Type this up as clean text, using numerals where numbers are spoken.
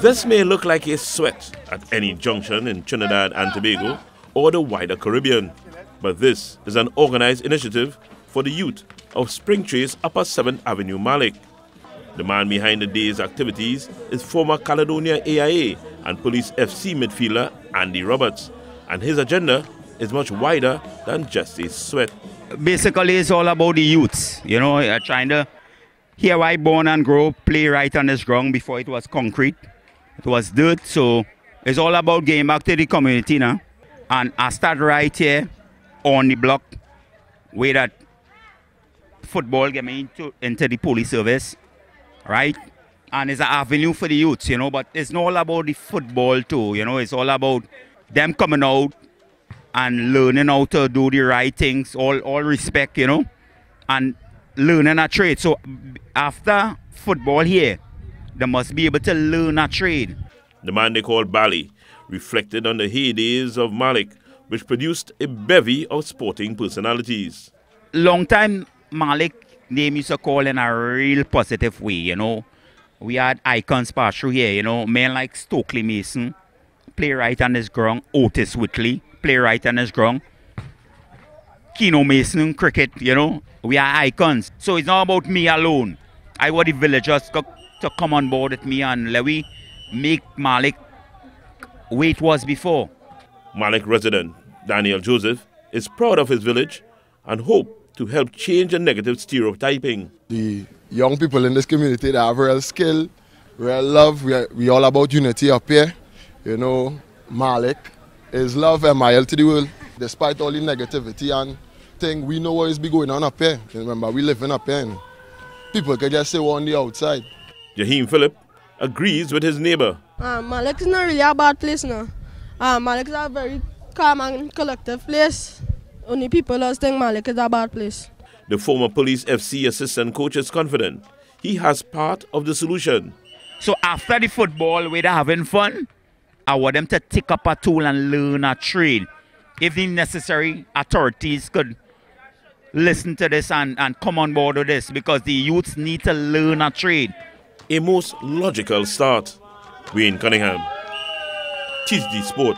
This may look like a sweat at any junction in Trinidad and Tobago or the wider Caribbean, but this is an organized initiative for the youth of Spring Trace Upper 7th Avenue, Malik. The man behind the day's activities is former Caledonia AIA and Police FC midfielder Andy Roberts, and his agenda is much wider than just a sweat. Basically, it's all about the youths, you know, trying to, here I born and grow, play right on this ground. Before it was concrete, it was dirt, so it's all about getting back to the community now. And I start right here on the block where that football get me into the police service, right? And it's an avenue for the youths, you know, but it's not all about the football too, you know, it's all about them coming out and learning how to do the right things, all respect, you know, and learning a trade. So after football here, they must be able to learn a trade. The man they call Bali reflected on the heydays of Malik, which produced a bevy of sporting personalities. Long time Malik name used to call in a real positive way, you know. We had icons pass through here, you know, men like Stokely Mason, play right on his ground, Otis Whitley, play right on his ground, Keno Mason, cricket, you know, we are icons. So it's not about me alone. I want the villagers to come on board with me and let me make Malik where it was before. Malik resident Daniel Joseph is proud of his village and hope to help change the negative stereotyping. The young people in this community, they have real skill, real love. We all about unity up here. You know, Malik is love and MIL to the world. Despite all the negativity and thing, we know what is be going on up here. Remember, we living up here. And people can just say we're on the outside. Jaheem Phillip agrees with his neighbor. Malik is not really a bad place now. Malik is a very calm and collective place. Only people just think Malik is a bad place. The former Police FC assistant coach is confident he has part of the solution. So after the football, we're having fun. I want them to take up a tool and learn a trade. If the necessary authorities could listen to this and come on board with this, because the youths need to learn a trade. A most logical start. Wayne Cunningham, TSD Sport.